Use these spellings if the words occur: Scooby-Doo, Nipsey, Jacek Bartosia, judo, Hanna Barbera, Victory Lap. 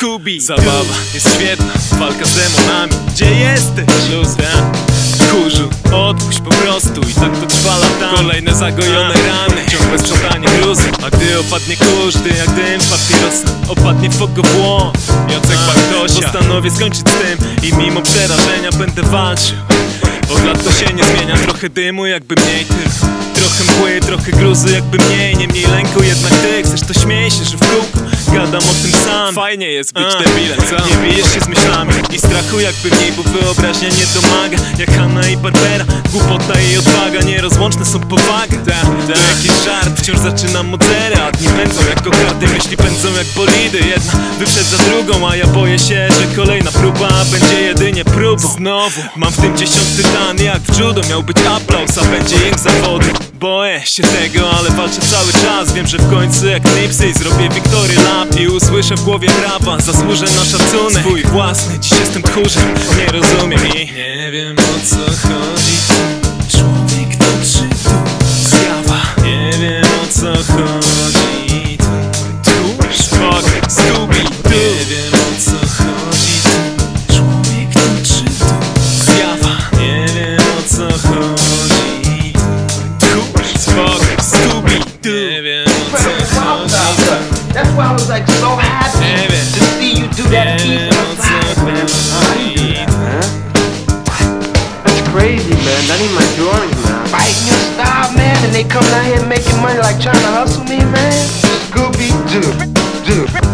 Scooby. Zabawa jest świetna, walka z demonami. Gdzie jesteś? Luzia, kurzu, odpuść po prostu. I tak to trwa latami. Kolejne zagojone rany, ciągłe sprzątanie gruzu. A gdy opadnie kurz, gdy jak dym papierosa, opadnie w fogo błąd Jacek Bartosia. Postanowię skończyć z tym i mimo przerażenia będę walczył. Od lat to się nie zmienia, trochę dymu jakby mniej tylko, trochę mgły, trochę gruzy jakby mniej. Niemniej lęku jednak ty chcesz, to śmiej się, że w kółku gadam o tym sam. Fajnie jest być debilem, co? Nie bijesz się z myślami i strachu jakby mniej, bo wyobraźnia nie domaga. Jak Hanna i Barbera, głupota i odwaga nierozłączne są powagę. To jakiś żart, wciąż zaczynam od zera. A dni pędzą jak kokardy, myśli pędzą jak bolidy. Jedna wyprzedza drugą, a ja boję się, że kolejna próba będzie jedynie próbą. Znowu mam w tym 10. dan, jak w judo miał być aplauz, a będzie ich zawodu. Boję się tego, ale walczę cały czas. Wiem, że w końcu jak Nipsey zrobię Victory Lap i usłyszę w głowie prawa. Zasłużę na szacunek swój własny, dziś jestem tchórzem, nie rozumiem i nie wiem o co chodzi. Człowiek to czy tu zjawa, nie wiem o co chodzi. Tu szpak, Scooby, tu nie wiem o co chodzi. Człowiek to czy tu zjawa, nie wiem o co chodzi. Tu szpak, Scooby, tu nie wiem o co chodzi. That's why I was like so happy to see you do that piece of science, man. How do you do that, man? What? That's crazy, man. That ain't my drawings, man. Writing your style, man, and they coming out here making money like trying to hustle me, man. Scooby-Doo,